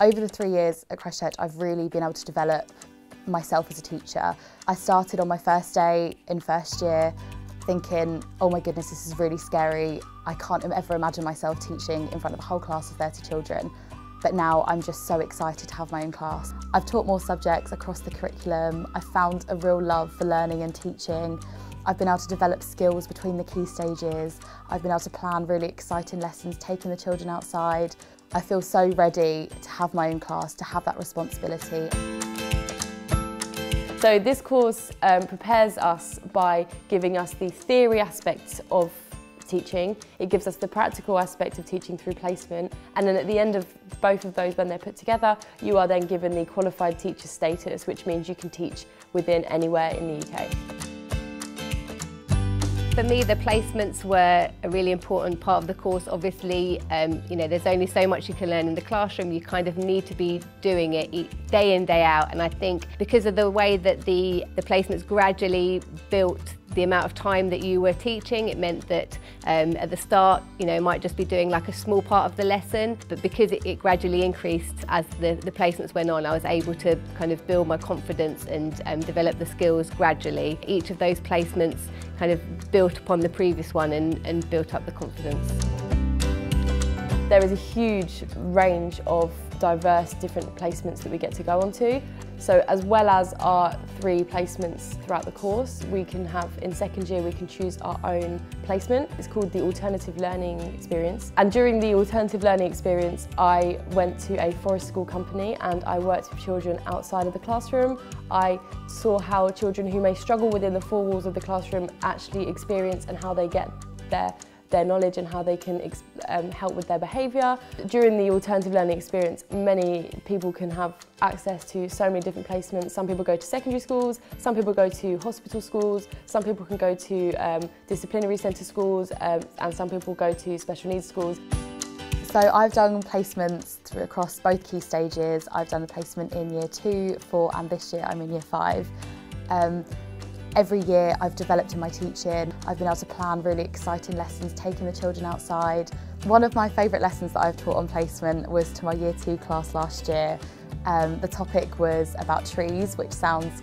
Over the 3 years at Christ Church, I've really been able to develop myself as a teacher. I started on my first day in first year thinking, oh my goodness, this is really scary. I can't ever imagine myself teaching in front of a whole class of 30 children. But now I'm just so excited to have my own class. I've taught more subjects across the curriculum. I've found a real love for learning and teaching. I've been able to develop skills between the key stages. I've been able to plan really exciting lessons, taking the children outside. I feel so ready to have my own class, to have that responsibility. So this course prepares us by giving us the theory aspects of teaching. It gives us the practical aspect of teaching through placement, and then at the end of both of those, when they're put together, you are then given the qualified teacher status, which means you can teach within anywhere in the UK. For me, the placements were a really important part of the course. Obviously, you know, there's only so much you can learn in the classroom. You kind of need to be doing it day in, day out. And I think because of the way that the placements gradually built the amount of time that you were teaching, it meant that at the start, you know, might just be doing like a small part of the lesson. But because it gradually increased as the placements went on, I was able to kind of build my confidence and develop the skills gradually. Each of those placements kind of built upon the previous one and built up the confidence. There is a huge range of diverse different placements that we get to go on to. So as well as our 3 placements throughout the course, we can have, in second year, we can choose our own placement. It's called the Alternative Learning Experience. And during the Alternative Learning Experience, I went to a forest school company and I worked with children outside of the classroom. I saw how children who may struggle within the 4 walls of the classroom actually experience and how they get their knowledge and how they can help with their behaviour. During the alternative learning experience, many people can have access to so many different placements. Some people go to secondary schools, some people go to hospital schools, some people can go to disciplinary centre schools, and some people go to special needs schools. So I've done placements across both key stages. I've done a placement in year 2, 4, and this year I'm in year 5. Every year I've developed in my teaching. I've been able to plan really exciting lessons, taking the children outside. One of my favourite lessons that I've taught on placement was to my year 2 class last year. The topic was about trees, which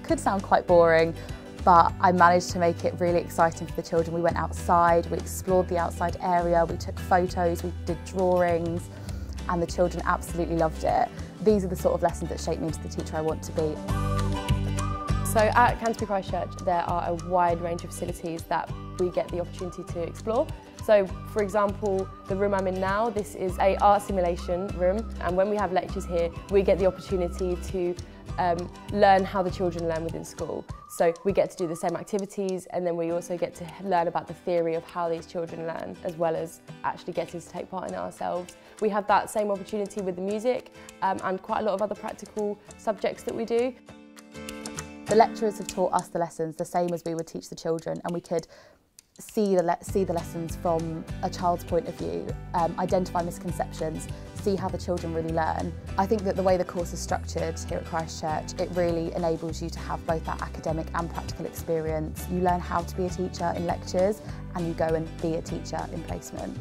could sound quite boring, but I managed to make it really exciting for the children. We went outside, we explored the outside area, we took photos, we did drawings, and the children absolutely loved it. These are the sort of lessons that shape me into the teacher I want to be. So at Canterbury Christ Church, there are a wide range of facilities that we get the opportunity to explore. So for example, the room I'm in now, this is an art simulation room, and when we have lectures here, we get the opportunity to learn how the children learn within school. So we get to do the same activities, and then we also get to learn about the theory of how these children learn, as well as actually getting to take part in it ourselves. We have that same opportunity with the music and quite a lot of other practical subjects that we do. The lecturers have taught us the lessons the same as we would teach the children, and we could see the lessons from a child's point of view, identify misconceptions, see how the children really learn. I think that the way the course is structured here at Christ Church, it really enables you to have both that academic and practical experience. You learn how to be a teacher in lectures, and you go and be a teacher in placement.